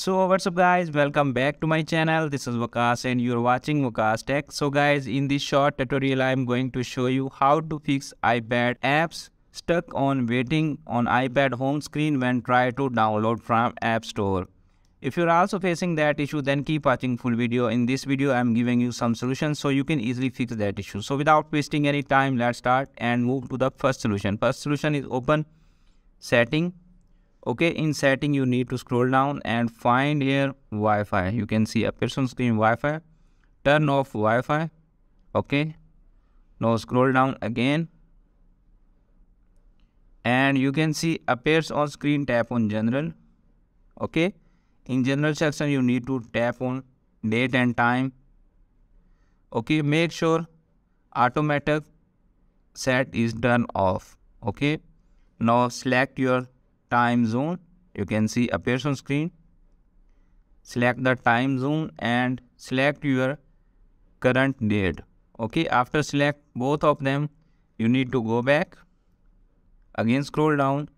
So what's up guys, welcome back to my channel. This is Waqas and you're watching Waqastech. So guys, in this short tutorial I'm going to show you how to fix iPad apps stuck on waiting on iPad home screen when try to download from App Store. If you're also facing that issue, then keep watching full video. In this video I'm giving you some solutions so you can easily fix that issue. So without wasting any time, let's start and move to the first solution. First solution is open setting. Okay, in setting you need to scroll down and find here Wi-Fi. You can see appears on screen Wi-Fi. Turn off Wi-Fi. Okay, now scroll down again and you can see appears on screen. Tap on general. Okay, in general section you need to tap on date and time. Okay, make sure automatic set is turned off. Okay, now select your time zone. You can see appears on screen. Select the time zone and select your current date. Okay, after select both of them you need to go back again, scroll down,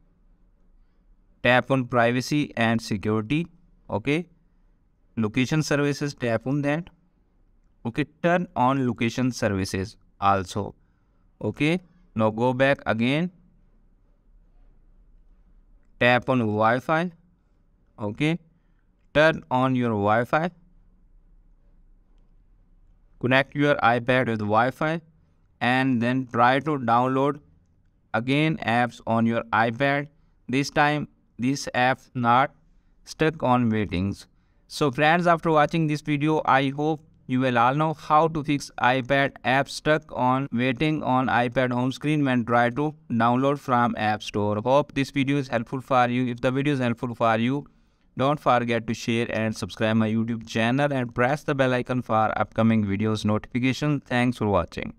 tap on privacy and security. Okay, location services, tap on that. Okay, turn on location services also. Okay, now go back again, tap on Wi-Fi. Okay, turn on your Wi-Fi. Connect your iPad with Wi-Fi and then try to download again apps on your iPad. This time this app not stuck on waitings. So friends, after watching this video I hope you will all know how to fix iPad apps stuck on waiting on iPad home screen when try to download from App Store. Hope this video is helpful for you. If the video is helpful for you, don't forget to share and subscribe my YouTube channel and press the bell icon for upcoming videos notification. Thanks for watching.